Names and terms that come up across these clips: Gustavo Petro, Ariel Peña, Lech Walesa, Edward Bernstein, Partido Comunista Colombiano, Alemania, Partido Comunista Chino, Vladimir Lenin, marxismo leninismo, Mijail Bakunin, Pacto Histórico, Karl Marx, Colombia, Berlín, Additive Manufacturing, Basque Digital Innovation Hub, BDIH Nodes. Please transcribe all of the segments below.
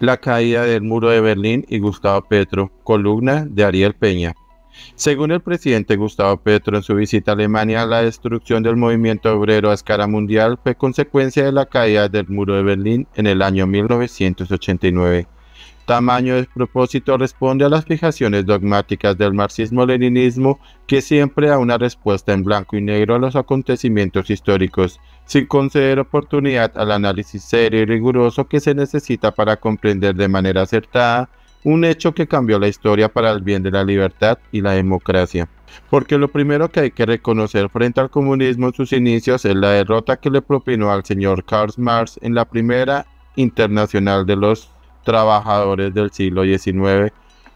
la caída del muro de Berlín y Gustavo Petro, columna de Ariel Peña. Según el presidente Gustavo Petro en su visita a Alemania, la destrucción del movimiento obrero a escala mundial fue consecuencia de la caída del muro de Berlín en el año 1989. Tamaño despropósito responde a las fijaciones dogmáticas del marxismo-leninismo, que siempre da una respuesta en blanco y negro a los acontecimientos históricos, sin conceder oportunidad al análisis serio y riguroso que se necesita para comprender de manera acertada un hecho que cambió la historia para el bien de la libertad y la democracia. Porque lo primero que hay que reconocer frente al comunismo en sus inicios es la derrota que le propinó al señor Karl Marx en la Primera Internacional de los Trabajadores del siglo XIX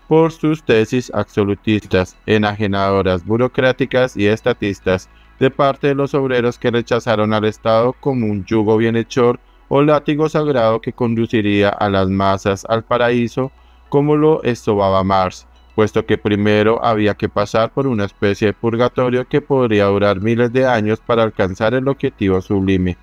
por sus tesis absolutistas, enajenadoras, burocráticas y estatistas de parte de los obreros que rechazaron al Estado como un yugo bienhechor o látigo sagrado que conduciría a las masas al paraíso, como lo estobaba Marx, puesto que primero había que pasar por una especie de purgatorio que podría durar miles de años para alcanzar el objetivo sublime.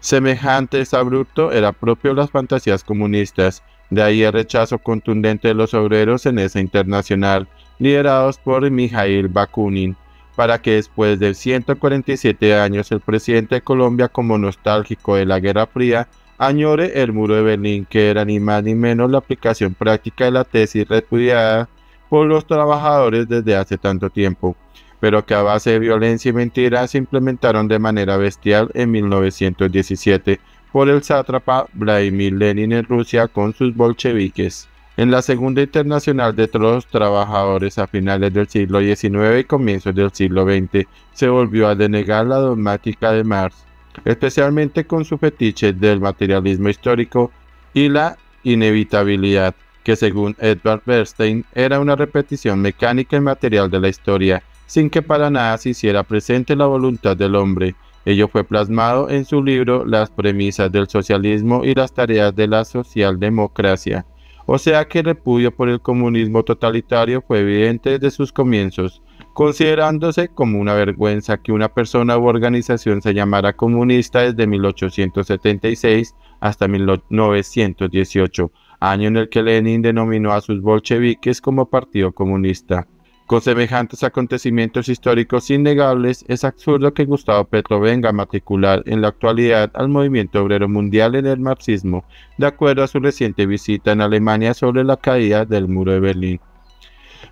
Semejante exabrupto era propio de las fantasías comunistas, de ahí el rechazo contundente de los obreros en esa internacional, liderados por Mijail Bakunin, para que después de 147 años el presidente de Colombia, como nostálgico de la Guerra Fría, añore el muro de Berlín, que era ni más ni menos la aplicación práctica de la tesis repudiada por los trabajadores desde hace tanto tiempo, pero que a base de violencia y mentiras se implementaron de manera bestial en 1917 por el sátrapa Vladimir Lenin en Rusia con sus bolcheviques. En la Segunda Internacional de los Trabajadores a finales del siglo XIX y comienzos del siglo XX se volvió a denegar la dogmática de Marx, especialmente con su fetiche del materialismo histórico y la inevitabilidad, que según Edward Bernstein era una repetición mecánica y material de la historia, sin que para nada se hiciera presente la voluntad del hombre. Ello fue plasmado en su libro Las premisas del socialismo y las tareas de la socialdemocracia. O sea que el repudio por el comunismo totalitario fue evidente desde sus comienzos, considerándose como una vergüenza que una persona u organización se llamara comunista desde 1876 hasta 1918, año en el que Lenin denominó a sus bolcheviques como Partido Comunista. Con semejantes acontecimientos históricos innegables, es absurdo que Gustavo Petro venga a matricular en la actualidad al movimiento obrero mundial en el marxismo, de acuerdo a su reciente visita en Alemania sobre la caída del muro de Berlín.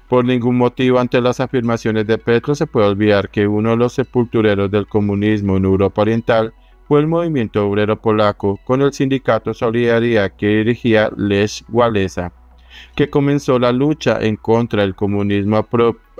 Por ningún motivo ante las afirmaciones de Petro se puede olvidar que uno de los sepultureros del comunismo en Europa Oriental fue el movimiento obrero polaco con el sindicato Solidaridad que dirigía Lech Walesa, que comenzó la lucha en contra del comunismo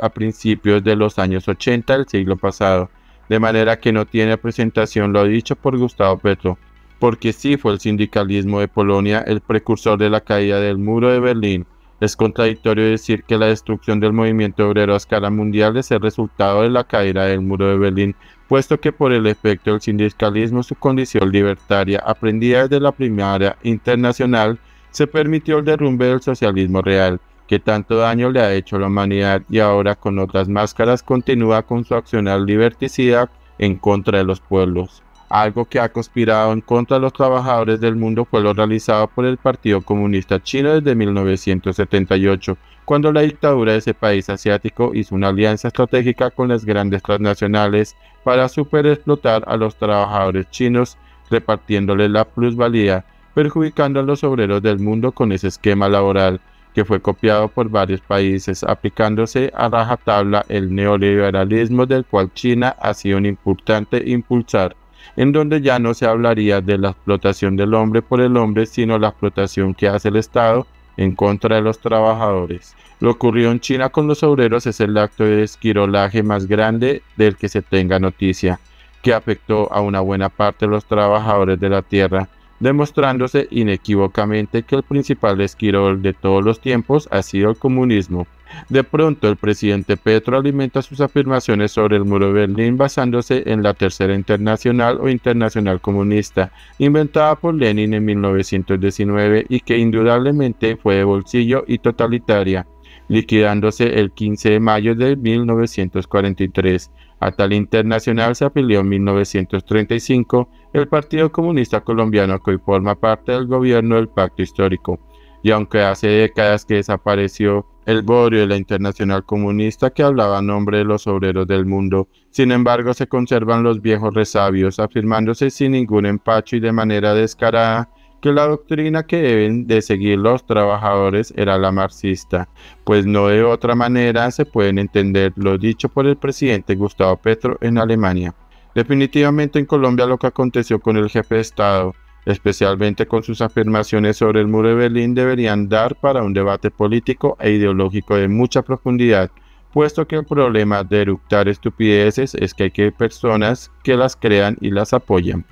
a principios de los años 80 del siglo pasado, de manera que no tiene presentación lo dicho por Gustavo Petro, porque sí fue el sindicalismo de Polonia el precursor de la caída del muro de Berlín. Es contradictorio decir que la destrucción del movimiento obrero a escala mundial es el resultado de la caída del muro de Berlín, puesto que por el efecto del sindicalismo su condición libertaria, aprendida desde la Primera Internacional, se permitió el derrumbe del socialismo real, que tanto daño le ha hecho a la humanidad y ahora con otras máscaras continúa con su accionar liberticida en contra de los pueblos. Algo que ha conspirado en contra de los trabajadores del mundo fue lo realizado por el Partido Comunista Chino desde 1978, cuando la dictadura de ese país asiático hizo una alianza estratégica con las grandes transnacionales para superexplotar a los trabajadores chinos, repartiéndoles la plusvalía, perjudicando a los obreros del mundo con ese esquema laboral, que fue copiado por varios países, aplicándose a rajatabla el neoliberalismo del cual China ha sido un importante impulsor, en donde ya no se hablaría de la explotación del hombre por el hombre, sino la explotación que hace el Estado en contra de los trabajadores. Lo ocurrido en China con los obreros es el acto de esquirolaje más grande del que se tenga noticia, que afectó a una buena parte de los trabajadores de la tierra, demostrándose inequívocamente que el principal esquirol de todos los tiempos ha sido el comunismo. De pronto, el presidente Petro alimenta sus afirmaciones sobre el muro de Berlín basándose en la Tercera Internacional o Internacional Comunista, inventada por Lenin en 1919 y que indudablemente fue de bolsillo y totalitaria, liquidándose el 15 de mayo de 1943. A tal internacional se afilió en 1935 el Partido Comunista Colombiano, que hoy forma parte del gobierno del Pacto Histórico. y aunque hace décadas que desapareció el Borio de la Internacional Comunista que hablaba a nombre de los obreros del mundo, sin embargo se conservan los viejos resabios, afirmándose sin ningún empacho y de manera descarada que la doctrina que deben de seguir los trabajadores era la marxista, pues no de otra manera se pueden entender lo dicho por el presidente Gustavo Petro en Alemania. Definitivamente en Colombia lo que aconteció con el jefe de Estado, especialmente con sus afirmaciones sobre el muro de Berlín, deberían dar para un debate político e ideológico de mucha profundidad, puesto que el problema de eructar estupideces es que hay personas que las crean y las apoyan.